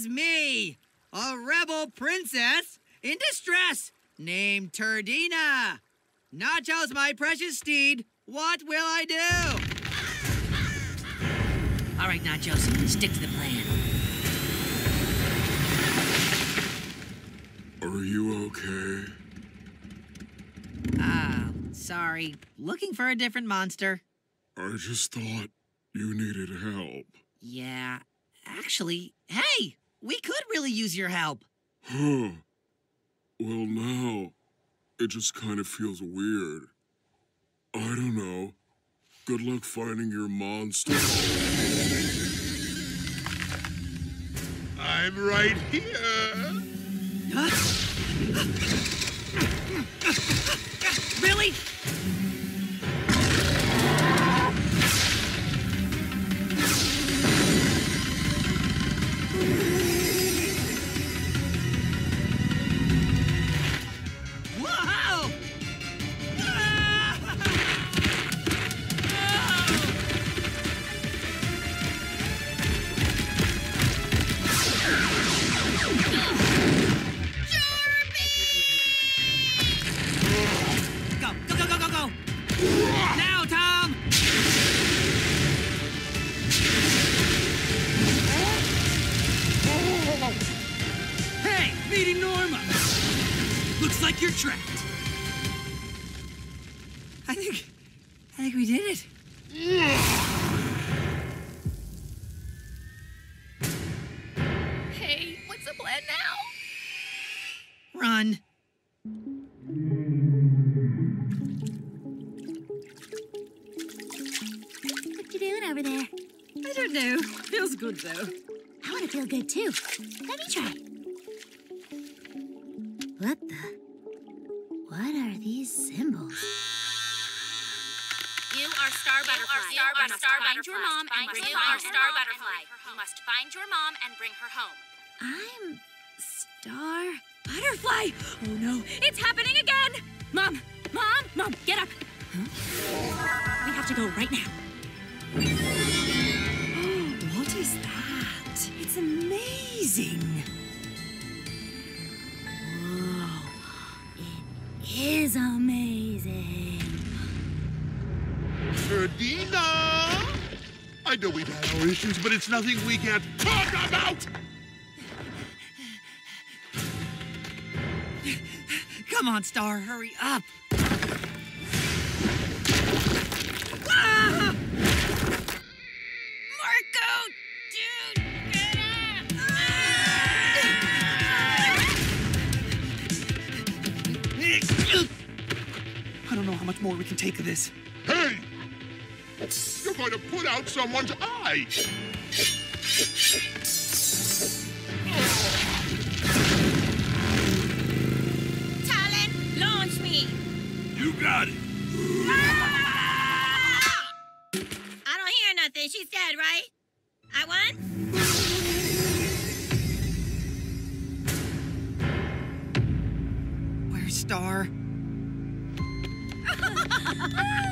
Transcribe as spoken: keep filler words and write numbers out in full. is me, a rebel princess in distress, named Turdina. Nachos, my precious steed, what will I do? All right, Nachos, stick to the plan. Are you okay? Ah, uh, sorry. Looking for a different monster. I just thought you needed help. Yeah, actually, hey, we could really use your help. Huh. Well, now, it just kind of feels weird. I don't know. Good luck finding your monster. I'm right here. Really? You're trapped. I think... I think we did it. Hey, what's the plan now? Run. What you doing over there? I don't know. Feels good, though. I want to feel good, too. Let me try. What the... What are these symbols? You are star butterfly. You are star butterfly. You are star butterfly. You must find your mom and bring her home. I'm star butterfly. Oh no, it's happening again. Mom, mom, mom, get up. Huh? We have to go right now. Oh, what is that? It's amazing. Is amazing. Ferdina! I know we've had our issues, but it's nothing we can't talk about! Come on, Star, hurry up! Ah! Marco! Dude! I don't know how much more we can take of this. Hey! You're going to put out someone's eye! Talon, launch me! You got it! Ah! I don't hear nothing. She's dead, right? I won? Where's Star? Ha ha ha ha!